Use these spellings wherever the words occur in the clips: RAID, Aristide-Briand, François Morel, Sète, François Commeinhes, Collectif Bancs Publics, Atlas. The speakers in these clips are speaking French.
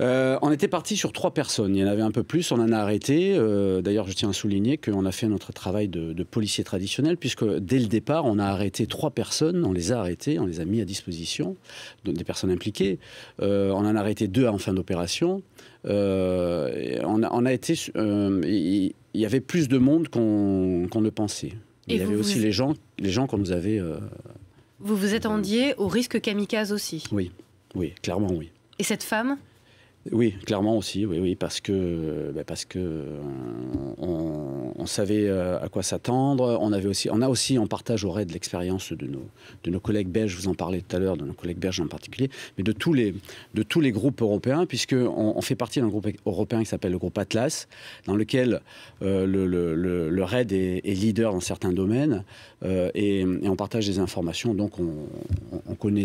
On était parti sur 3 personnes, il y en avait un peu plus, on en a arrêté. D'ailleurs, je tiens à souligner qu'on a fait notre travail de policier traditionnel, puisque dès le départ, on a arrêté 3 personnes, on les a arrêtées, on les a mis à disposition, donc des personnes impliquées. On en a arrêté 2 en fin d'opération. Il y avait plus de monde qu'on ne pensait. Il y avait aussi les gens qu'on nous avait... vous vous attendiez au risque kamikaze aussi? Oui, oui, clairement oui. Et cette femme? Oui, clairement aussi, oui, oui, parce que on savait à quoi s'attendre. On a aussi en partage au RAID l'expérience de nos collègues belges. Je vous en parlais tout à l'heure, de nos collègues belges en particulier, mais de tous les groupes européens, puisque on fait partie d'un groupe européen qui s'appelle le groupe Atlas, dans lequel le RAID est leader dans certains domaines et on partage des informations. Donc on connaît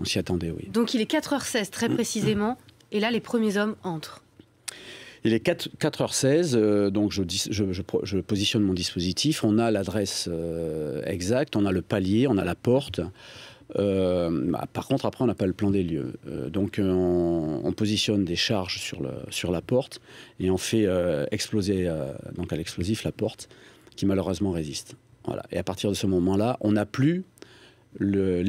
on s'y attendait, oui. Donc il est 4h16 très précisément. Et là, les premiers hommes entrent. Il est 4h16, donc je positionne mon dispositif. On a l'adresse exacte, on a le palier, on a la porte. Par contre, après, on n'a pas le plan des lieux. Donc, on positionne des charges sur la porte et on fait exploser, donc à l'explosif, la porte, qui malheureusement résiste. Voilà. Et à partir de ce moment-là, on n'a plus...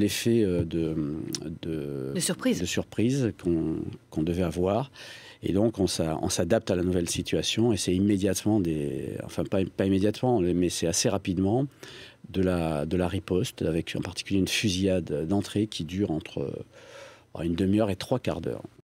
l'effet de surprise, qu'on devait avoir. Et donc, on s'adapte à la nouvelle situation. Et c'est immédiatement Enfin, pas immédiatement, mais c'est assez rapidement de la riposte, avec en particulier une fusillade d'entrée qui dure entre une demi-heure et 3 quarts d'heure.